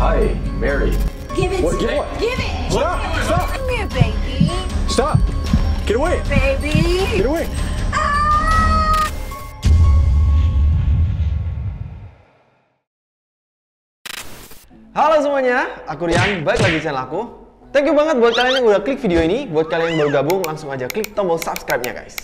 Hi, Mary. Give it. What, give it. Stop. Stop. Come here, baby. Stop. Get away. Baby. Get away. Halo semuanya, aku Rian, balik lagi di channel aku. Thank you banget buat kalian yang udah klik video ini. Buat kalian yang baru gabung, langsung aja klik tombol subscribe-nya guys.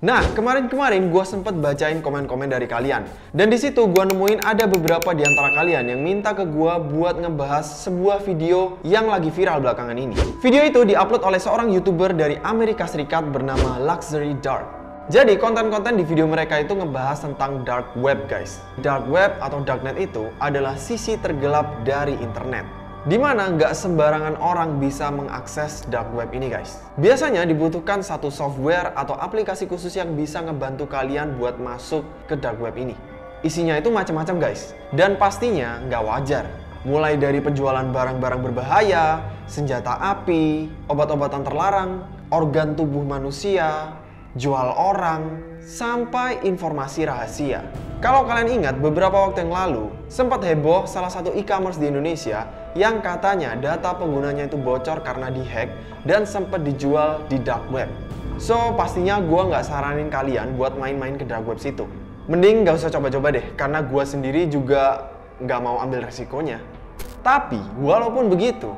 Nah, kemarin-kemarin gue sempet bacain komen-komen dari kalian. Dan disitu gue nemuin ada beberapa di antara kalian yang minta ke gue buat ngebahas sebuah video yang lagi viral belakangan ini. Video itu diupload oleh seorang YouTuber dari Amerika Serikat bernama Luxury Dark. Jadi konten-konten di video mereka itu ngebahas tentang dark web guys. Dark web atau darknet itu adalah sisi tergelap dari internet, dimana nggak sembarangan orang bisa mengakses dark web ini guys. Biasanya dibutuhkan satu software atau aplikasi khusus yang bisa ngebantu kalian buat masuk ke dark web ini. Isinya itu macam-macam guys, dan pastinya nggak wajar. Mulai dari penjualan barang-barang berbahaya, senjata api, obat-obatan terlarang, organ tubuh manusia, jual orang, sampai informasi rahasia. Kalau kalian ingat, beberapa waktu yang lalu sempat heboh salah satu e-commerce di Indonesia yang katanya data penggunanya itu bocor karena dihack dan sempat dijual di dark web. So, pastinya gua nggak saranin kalian buat main-main ke dark web situ. Mending nggak usah coba-coba deh, karena gua sendiri juga nggak mau ambil resikonya. Tapi, walaupun begitu,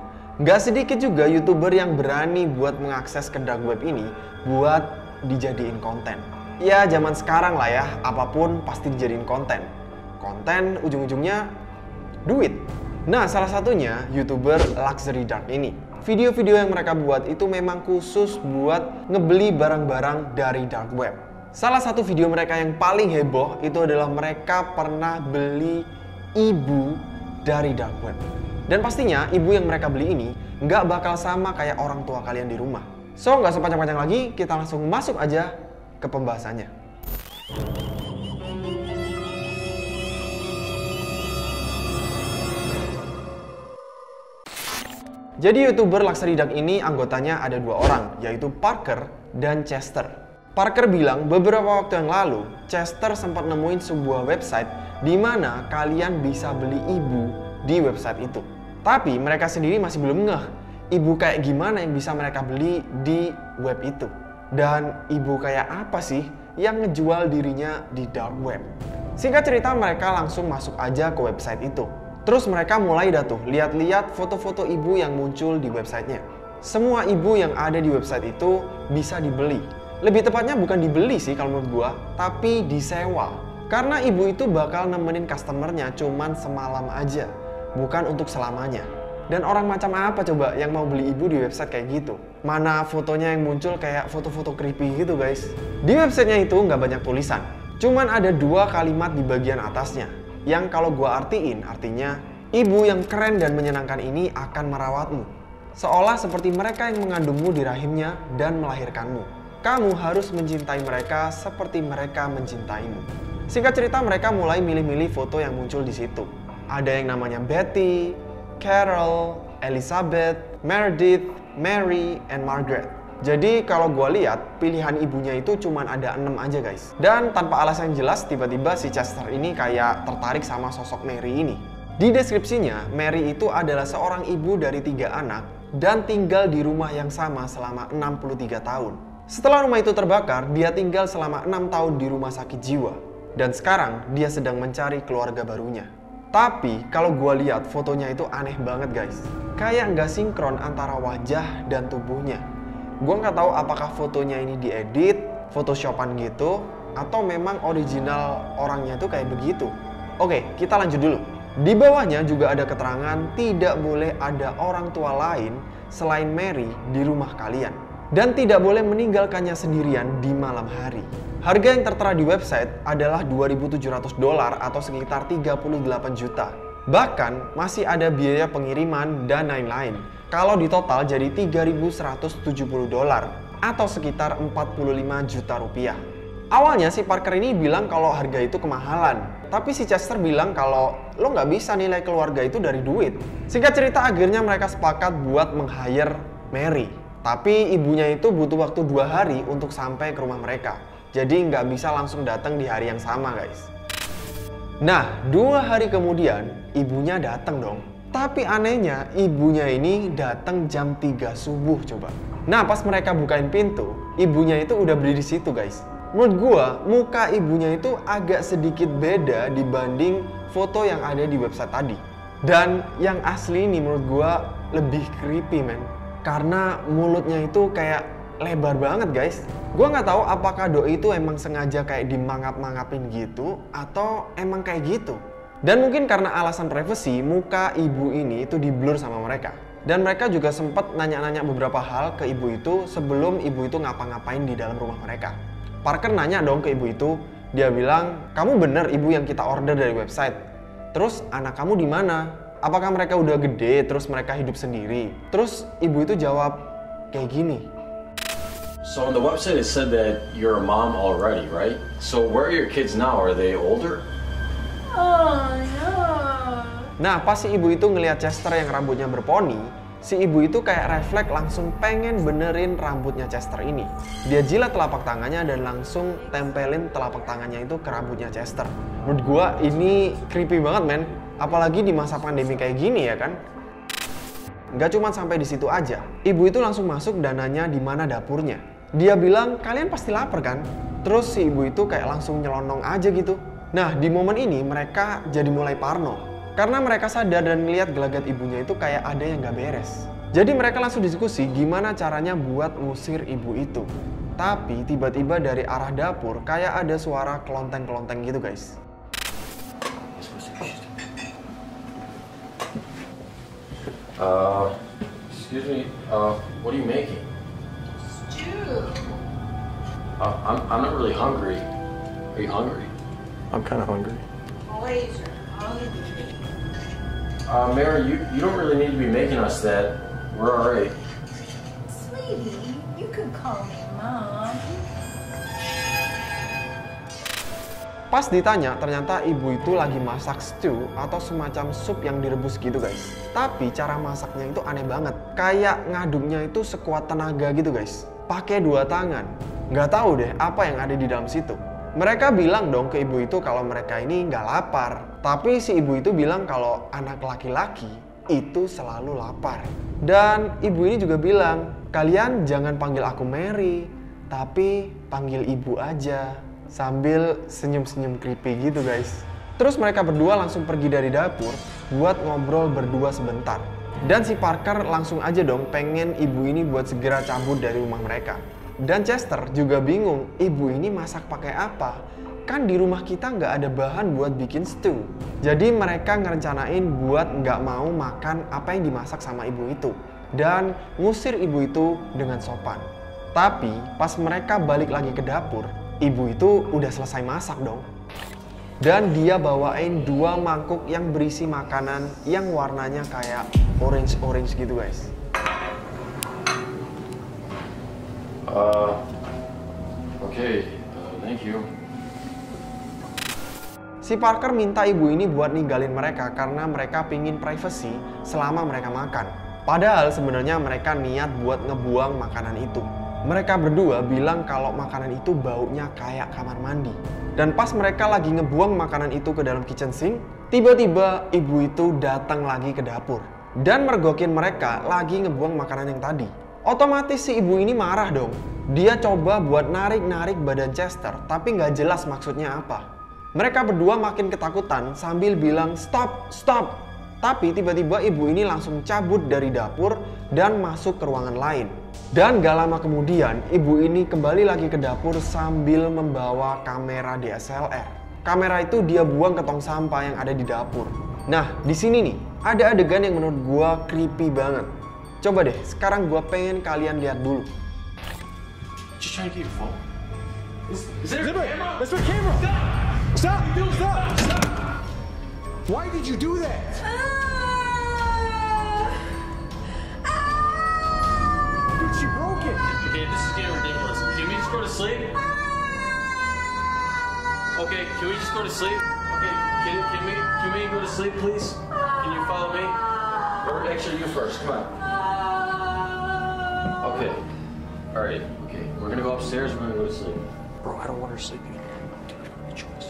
nggak sedikit juga YouTuber yang berani buat mengakses ke dark web ini buat dijadiin konten. Ya zaman sekarang lah ya, apapun pasti dijadiin konten. Konten ujung-ujungnya duit. Nah salah satunya YouTuber Luxury Dark ini. Video-video yang mereka buat itu memang khusus buat ngebeli barang-barang dari dark web. Salah satu video mereka yang paling heboh itu adalah mereka pernah beli ibu dari dark web. Dan pastinya ibu yang mereka beli ini nggak bakal sama kayak orang tua kalian di rumah. So, nggak usah panjang-panjang lagi, kita langsung masuk aja ke pembahasannya. Jadi YouTuber Luxury Dark ini anggotanya ada dua orang, yaitu Parker dan Chester. Parker bilang beberapa waktu yang lalu, Chester sempat nemuin sebuah website di mana kalian bisa beli ibu di website itu. Tapi mereka sendiri masih belum ngeh ibu kayak gimana yang bisa mereka beli di web itu. Dan ibu kayak apa sih yang ngejual dirinya di dark web. Singkat cerita mereka langsung masuk aja ke website itu. Terus mereka mulai dah tuh lihat-lihat foto-foto ibu yang muncul di websitenya. Semua ibu yang ada di website itu bisa dibeli. Lebih tepatnya bukan dibeli sih kalau menurut gua, tapi disewa. Karena ibu itu bakal nemenin customernya cuman semalam aja, bukan untuk selamanya. Dan orang macam apa coba yang mau beli ibu di website kayak gitu? Mana fotonya yang muncul kayak foto-foto creepy gitu guys. Di websitenya itu nggak banyak tulisan. Cuman ada dua kalimat di bagian atasnya. Yang kalau gua artiin artinya, ibu yang keren dan menyenangkan ini akan merawatmu. Seolah seperti mereka yang mengandungmu di rahimnya dan melahirkanmu. Kamu harus mencintai mereka seperti mereka mencintaimu. Singkat cerita mereka mulai milih-milih foto yang muncul di situ. Ada yang namanya Betty, Carol, Elizabeth, Meredith, Mary, and Margaret. Jadi kalau gue lihat pilihan ibunya itu cuman ada 6 aja guys. Dan tanpa alasan yang jelas tiba-tiba si Chester ini kayak tertarik sama sosok Mary ini. Di deskripsinya Mary itu adalah seorang ibu dari 3 anak dan tinggal di rumah yang sama selama 63 tahun. Setelah rumah itu terbakar dia tinggal selama 6 tahun di rumah sakit jiwa. Dan sekarang dia sedang mencari keluarga barunya. Tapi kalau gue lihat fotonya itu aneh banget guys. Kayak nggak sinkron antara wajah dan tubuhnya. Gue nggak tahu apakah fotonya ini diedit, photoshopan gitu, atau memang original orangnya tuh kayak begitu. Oke, kita lanjut dulu. Di bawahnya juga ada keterangan tidak boleh ada orang tua lain selain Mary di rumah kalian. Dan tidak boleh meninggalkannya sendirian di malam hari. Harga yang tertera di website adalah $2.700 atau sekitar 38 juta. Bahkan masih ada biaya pengiriman dan lain-lain. Kalau di total jadi $3.170 atau sekitar 45 juta rupiah. Awalnya si Parker ini bilang kalau harga itu kemahalan. Tapi si Chester bilang kalau lo nggak bisa nilai keluarga itu dari duit. Singkat cerita akhirnya mereka sepakat buat meng-hire Mary. Tapi ibunya itu butuh waktu 2 hari untuk sampai ke rumah mereka. Jadi nggak bisa langsung datang di hari yang sama guys. Nah 2 hari kemudian ibunya datang dong. Tapi anehnya ibunya ini datang jam 3 subuh coba. Nah pas mereka bukain pintu, ibunya itu udah berdiri di situ guys. Menurut gua muka ibunya itu agak sedikit beda dibanding foto yang ada di website tadi. Dan yang asli ini menurut gua lebih creepy men. Karena mulutnya itu kayak lebar banget guys. Gua nggak tahu apakah doi itu emang sengaja kayak dimangap-mangapin gitu atau emang kayak gitu. Dan mungkin karena alasan privasi, muka ibu ini itu diblur sama mereka. Dan mereka juga sempat nanya-nanya beberapa hal ke ibu itu sebelum ibu itu ngapa-ngapain di dalam rumah mereka. Parker nanya dong ke ibu itu, dia bilang, "Kamu bener ibu yang kita order dari website? Terus anak kamu di mana? Apakah mereka udah gede terus mereka hidup sendiri?" Terus ibu itu jawab kayak gini. "So on the website it said that you're a mom already, right? So where are your kids now? Are they older?" Oh, no. Nah, pas si ibu itu ngelihat Chester yang rambutnya berponi, si ibu itu kayak refleks langsung pengen benerin rambutnya Chester ini. Dia jilat telapak tangannya dan langsung tempelin telapak tangannya itu ke rambutnya Chester. Menurut gua ini creepy banget men, apalagi di masa pandemi kayak gini ya kan. Nggak cuma sampai di situ aja, ibu itu langsung masuk dan nanya di mana dapurnya. Dia bilang, "Kalian pasti lapar kan?" Terus si ibu itu kayak langsung nyelonong aja gitu. Nah, di momen ini mereka jadi mulai parno. Karena mereka sadar dan melihat gelagat ibunya itu kayak ada yang gak beres. Jadi mereka langsung diskusi gimana caranya buat ngusir ibu itu. Tapi tiba-tiba dari arah dapur kayak ada suara kelonteng-kelonteng gitu guys. Excuse me, what are you making? Stew. I'm not really hungry. Are you hungry? I'm kind of hungry. Always hungry. Mary, you don't really need to be making us that. We're already. Sweetie, you could call me mom. Pas ditanya, ternyata ibu itu lagi masak stew atau semacam sup yang direbus gitu guys. Tapi cara masaknya itu aneh banget. Kayak ngaduknya itu sekuat tenaga gitu guys. Pakai dua tangan. Nggak tahu deh apa yang ada di dalam situ. Mereka bilang dong ke ibu itu kalau mereka ini nggak lapar. Tapi si ibu itu bilang kalau anak laki-laki itu selalu lapar. Dan ibu ini juga bilang, "Kalian jangan panggil aku Mary, tapi panggil ibu aja." Sambil senyum-senyum creepy gitu guys. Terus mereka berdua langsung pergi dari dapur buat ngobrol berdua sebentar. Dan si Parker langsung aja dong pengen ibu ini buat segera cabut dari rumah mereka. Dan Chester juga bingung, ibu ini masak pakai apa? Kan di rumah kita nggak ada bahan buat bikin stew. Jadi mereka ngerencanain buat nggak mau makan apa yang dimasak sama ibu itu. Dan ngusir ibu itu dengan sopan. Tapi pas mereka balik lagi ke dapur, ibu itu udah selesai masak dong. Dan dia bawain dua mangkuk yang berisi makanan yang warnanya kayak orange-orange gitu guys. Thank you. Si Parker minta ibu ini buat ninggalin mereka karena mereka pingin privasi selama mereka makan. Padahal sebenarnya mereka niat buat ngebuang makanan itu. Mereka berdua bilang kalau makanan itu baunya kayak kamar mandi. Dan pas mereka lagi ngebuang makanan itu ke dalam kitchen sink, tiba-tiba ibu itu datang lagi ke dapur dan mergokin mereka lagi ngebuang makanan yang tadi. Otomatis si ibu ini marah dong. Dia coba buat narik-narik badan Chester, tapi nggak jelas maksudnya apa. Mereka berdua makin ketakutan sambil bilang stop, stop. Tapi tiba-tiba ibu ini langsung cabut dari dapur dan masuk ke ruangan lain. Dan gak lama kemudian ibu ini kembali lagi ke dapur sambil membawa kamera DSLR. Kamera itu dia buang ke tong sampah yang ada di dapur. Nah di sini nih ada adegan yang menurut gua creepy banget. Coba deh, sekarang gue pengen kalian lihat dulu. Or actually, you first. Come on. Okay. All right. Okay. We're gonna go upstairs. We're gonna go to sleep. Bro, I don't want her sleeping. Dude, I don't have a choice.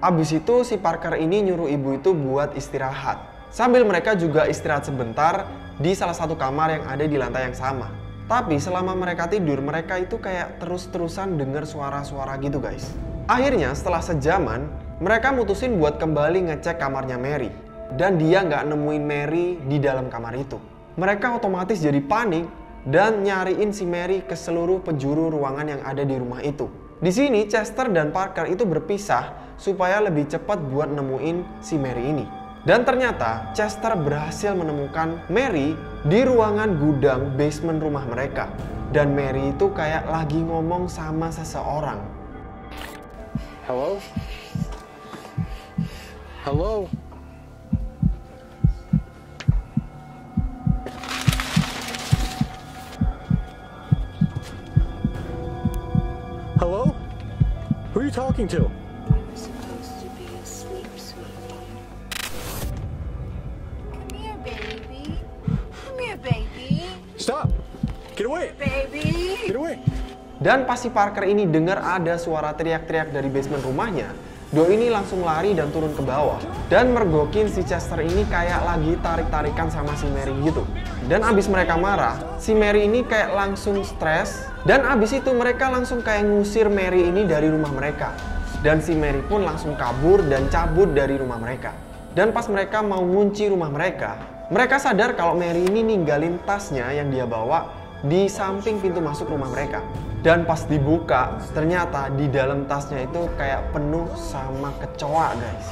Abis itu si Parker ini nyuruh ibu itu buat istirahat. Sambil mereka juga istirahat sebentar di salah satu kamar yang ada di lantai yang sama. Tapi selama mereka tidur, mereka itu kayak terus-terusan dengar suara-suara gitu, guys. Akhirnya setelah sejaman, mereka mutusin buat kembali ngecek kamarnya Mary. Dan dia nggak nemuin Mary di dalam kamar itu. Mereka otomatis jadi panik dan nyariin si Mary ke seluruh penjuru ruangan yang ada di rumah itu. Di sini Chester dan Parker itu berpisah supaya lebih cepat buat nemuin si Mary ini. Dan ternyata Chester berhasil menemukan Mary di ruangan gudang basement rumah mereka. Dan Mary itu kayak lagi ngomong sama seseorang. Hello? Hello? Hello? Who are you talking to? I'm supposed to be asleep, sweetie. Come here, baby. Come here, baby. Stop. Get away. Come here, baby. Get away. Dan pas si Parker ini dengar ada suara teriak-teriak dari basement rumahnya, Doi ini langsung lari dan turun ke bawah dan mergokin si Chester ini kayak lagi tarik-tarikan sama si Mary gitu. Dan abis mereka marah, si Mary ini kayak langsung stres dan abis itu mereka langsung kayak ngusir Mary ini dari rumah mereka. Dan si Mary pun langsung kabur dan cabut dari rumah mereka. Dan pas mereka mau ngunci rumah mereka sadar kalau Mary ini ninggalin tasnya yang dia bawa di samping pintu masuk rumah mereka. Dan pas dibuka, ternyata di dalam tasnya itu kayak penuh sama kecoa, guys.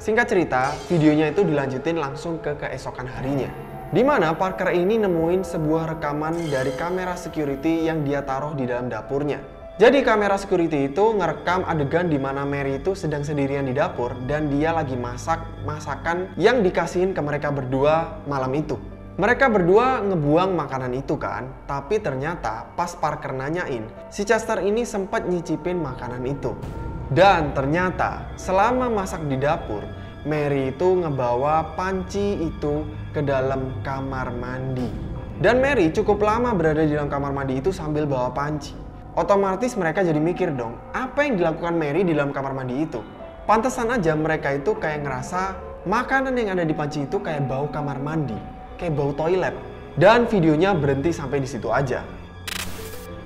Singkat cerita, videonya itu dilanjutin langsung ke keesokan harinya. Dimana Parker ini nemuin sebuah rekaman dari kamera security yang dia taruh di dalam dapurnya. Jadi kamera security itu ngerekam adegan dimana Mary itu sedang sendirian di dapur dan dia lagi masak masakan yang dikasihin ke mereka berdua malam itu. Mereka berdua ngebuang makanan itu kan, tapi ternyata pas Parker nanyain, si Chester ini sempat nyicipin makanan itu. Dan ternyata selama masak di dapur, Mary itu ngebawa panci itu ke dalam kamar mandi. Dan Mary cukup lama berada di dalam kamar mandi itu sambil bawa panci. Otomatis mereka jadi mikir dong, apa yang dilakukan Mary di dalam kamar mandi itu? Pantesan aja mereka itu kayak ngerasa makanan yang ada di panci itu kayak bau kamar mandi. Kayak bau toilet. Dan videonya berhenti sampai di situ aja.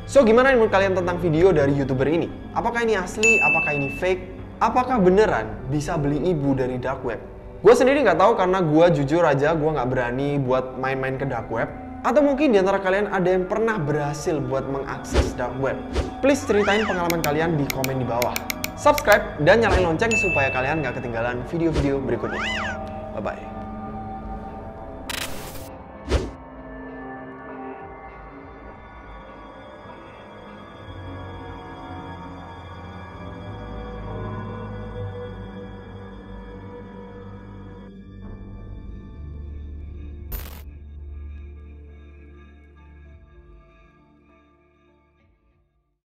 So, gimana menurut kalian tentang video dari YouTuber ini? Apakah ini asli? Apakah ini fake? Apakah beneran bisa beli ibu dari dark web? Gue sendiri nggak tahu karena gue jujur aja gue nggak berani buat main-main ke dark web. Atau mungkin di antara kalian ada yang pernah berhasil buat mengakses dark web. Please ceritain pengalaman kalian di komen di bawah. Subscribe dan nyalain lonceng supaya kalian nggak ketinggalan video-video berikutnya. Bye-bye.